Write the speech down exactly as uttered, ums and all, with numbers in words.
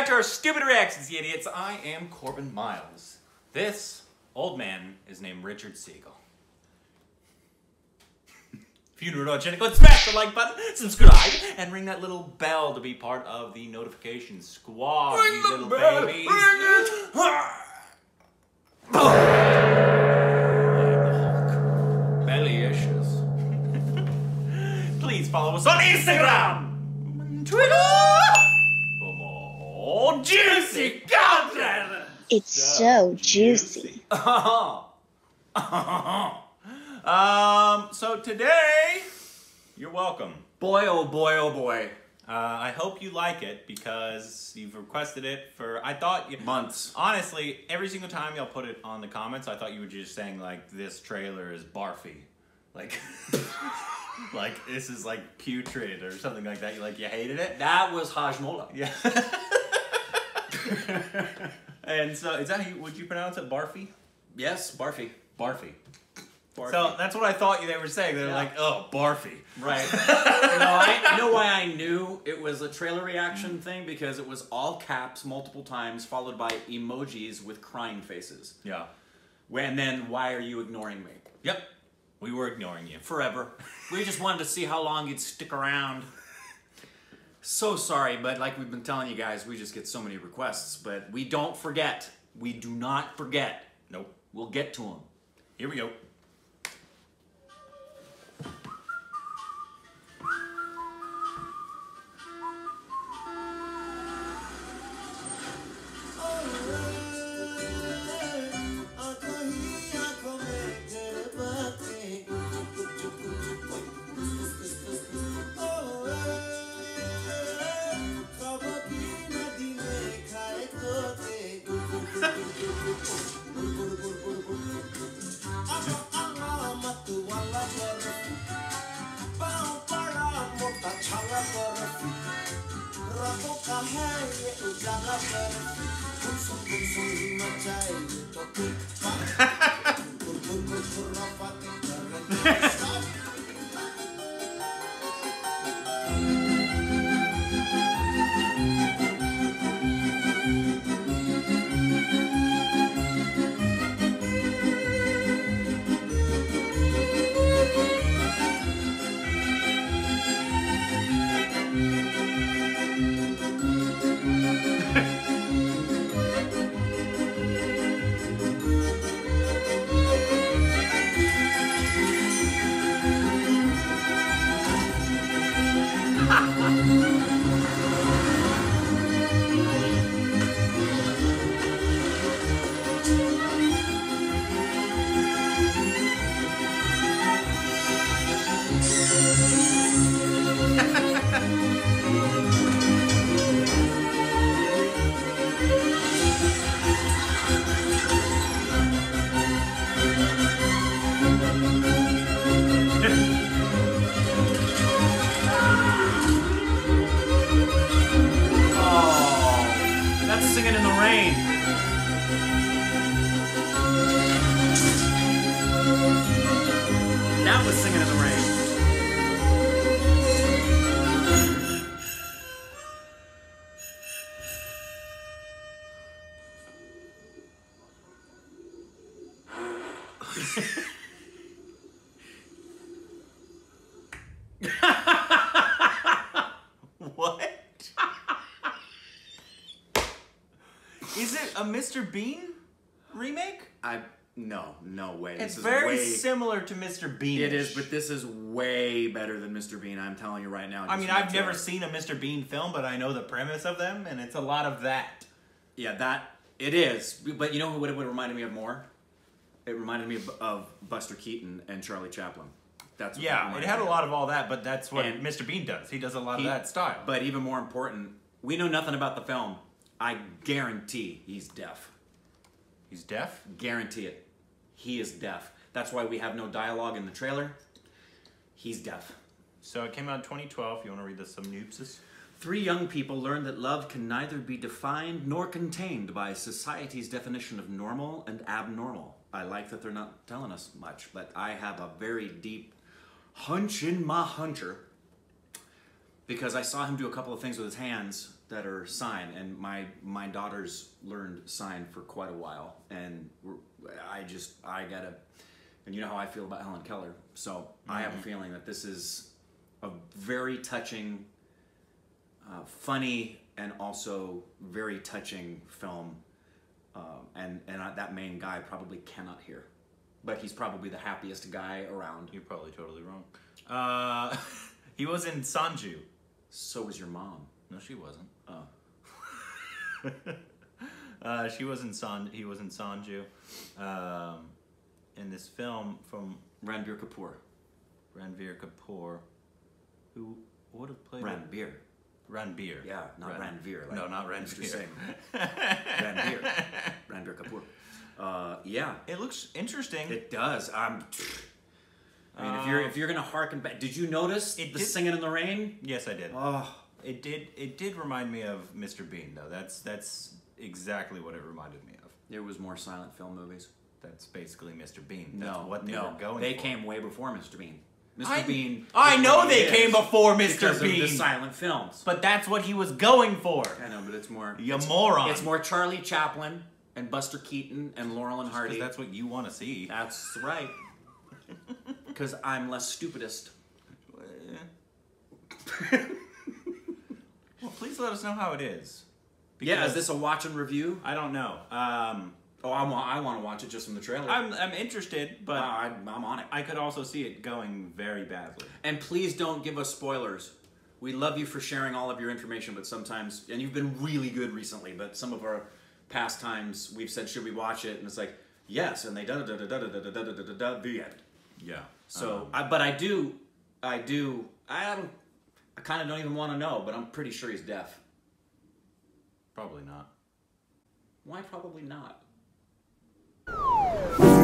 back to our stupid reactions, you idiots. I am Corbin Miles. This old man is named Richard Segall. If you don't know what you're doing, smash the like button, subscribe, and ring that little bell to be part of the notification squad, ring you the little bell. Babies. Ring it. Oh. Belly issues. Please follow us on Instagram and Twitter for more juicy content. It's so, so juicy. juicy. Uh-huh. Uh-huh. Um, so today, you're welcome. Boy, oh boy, oh boy. Uh, I hope you like it because you've requested it for, I thought... You, Months. Honestly, every single time y'all put it on the comments, I thought you were just saying, like, this trailer is Barfi. Like, like this is, like, putrid or something like that. You like, you hated it? That was Hajmola. Yeah. And so, is that how you, would you pronounce it, Barfi? Yes, Barfi. Barfi. Barfi. So that's what I thought they were saying. They're yeah. like, "Oh, Barfi." Right. You know, I know why I knew it was a trailer reaction mm. thing because it was all caps multiple times, followed by emojis with crying faces. Yeah. And then, why are you ignoring me? Yep. We were ignoring you forever. We just wanted to see how long you'd stick around. So sorry, but like we've been telling you guys, we just get so many requests, but we don't forget. We do not forget. Nope. We'll get to them. Here we go. A Mister Bean remake? I no, no way. It's this very is way, similar to Mister Bean. It is, but this is way better than Mister Bean. I'm telling you right now. I mean, I've never seen a Mister Bean film, but I know the premise of them, and it's a lot of that. Yeah, that it is. But you know what it would remind me of more? It reminded me of, of Buster Keaton and Charlie Chaplin. That's what yeah, it had a lot of all that, but that's what and Mister Bean does. He does a lot he, of that style. But even more important, we know nothing about the film. I guarantee he's deaf. He's deaf? Guarantee it. He is deaf. That's why we have no dialogue in the trailer. He's deaf. So it came out in twenty twelve. You want to read the synopsis? Three young people learn that love can neither be defined nor contained by society's definition of normal and abnormal. I like that they're not telling us much, but I have a very deep hunch in my huncher because I saw him do a couple of things with his hands that are sign, and my my daughters learned sign for quite a while, and we're, I just I gotta, and you know how I feel about Helen Keller, so mm-hmm. I have a feeling that this is a very touching, uh, funny, and also very touching film, um, and and I, that main guy probably cannot hear, but he's probably the happiest guy around. You're probably totally wrong. Uh, he was in Sanju. So was your mom. No, she wasn't. Oh. uh, she was in San. He was in Sanju. Um, in this film from Ranbir Kapoor. Ranbir Kapoor, who would have played Ranbir. It? Ranbir. Yeah, not Ran Ranveer. Like no, not Ranveer. Ranbir. Ranbir Kapoor. Uh, yeah. It looks interesting. It does. I'm. I mean, uh, if you're if you're gonna harken back, did you notice it the did, singing in the rain? Yes, I did. Oh. It did. It did remind me of Mister Bean, though. That's that's exactly what it reminded me of. There was more silent film movies. That's basically Mister Bean. That's no, what they no, were going. They for. came way before Mister Bean. Mister I, Bean. I know they came before Mister Bean. Of the silent films. But that's what he was going for. I know, but it's more. You it's, moron. It's more Charlie Chaplin and Buster Keaton and Laurel and Hardy. That's what you want to see. That's right. Because I'm less stupidest. Well, please let us know how it is. Because yeah, is this a watch and review? I don't know. Um, oh, I'm, I want to watch it just from the trailer. I'm, I'm interested, but uh, I, I'm on it. I could also see it going very badly. And please don't give us spoilers. We love you for sharing all of your information, but sometimes, and you've been really good recently, but some of our past times we've said, should we watch it? And it's like, yes, and they da da da da da da da da da da da the end. Yeah. So, um, I, but I do, I do, I don't. I kind of don't even want to know, but I'm pretty sure he's deaf. Probably not. Why probably not?